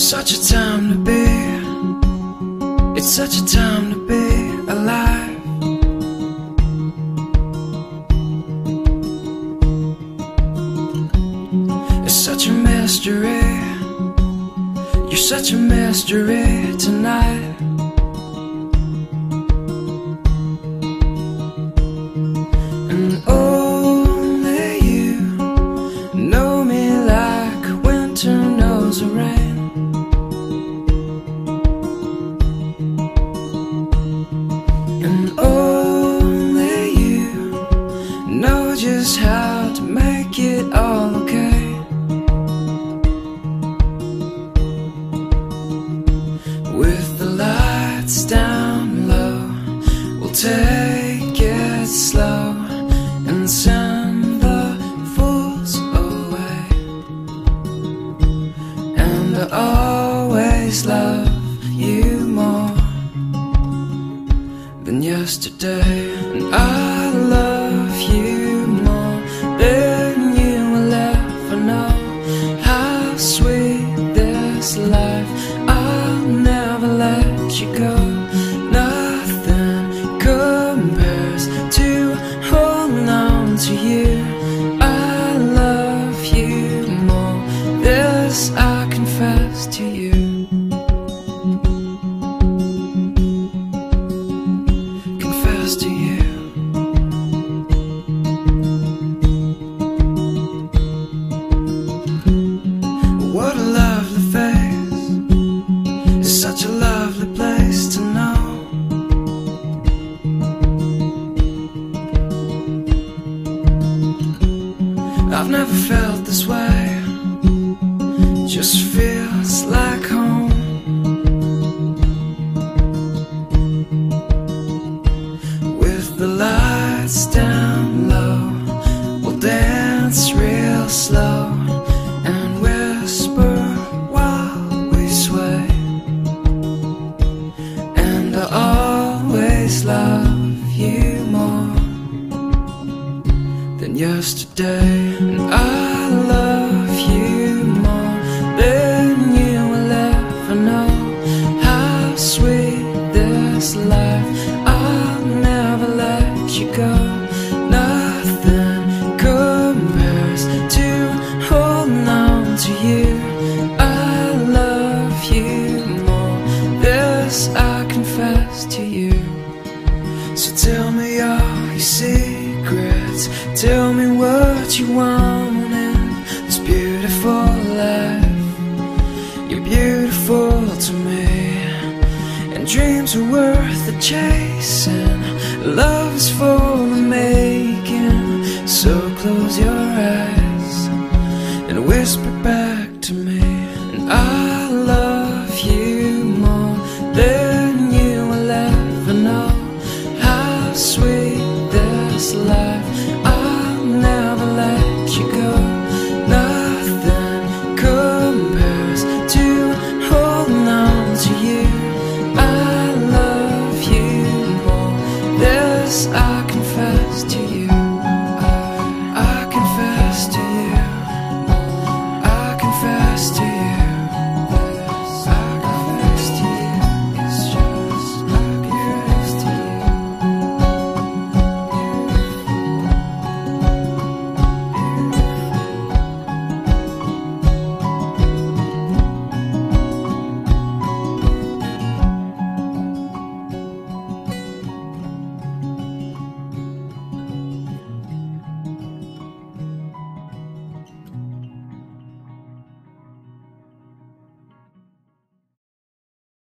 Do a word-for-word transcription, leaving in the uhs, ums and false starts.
It's such a time to be, it's such a time to be alive. It's such a mystery, you're such a mystery tonight. And only you know me like winter knows the rain. Just how to make it all okay. With the lights down low, we'll take it slow and send the fools away. And I always love you more than yesterday. And I love you life. I'll never let you go. Nothing compares to holding on to you. I love you more, this I confess to you. Confess to you. What a lovely face, such a lovely place to know. I've never felt this way, just feels like home. With the lights down low, we'll dance real slow and whisper while we sway. I always love you more than yesterday. And I love you more than you will ever know. How sweet this life, I'll never let you go. Nothing compares to holding on to you. I love you more, this I to you. So tell me all your secrets, tell me what you want in this beautiful life. You're beautiful to me, and dreams are worth the chasing. Love's for the making, so close your eyes and whisper back to me. And I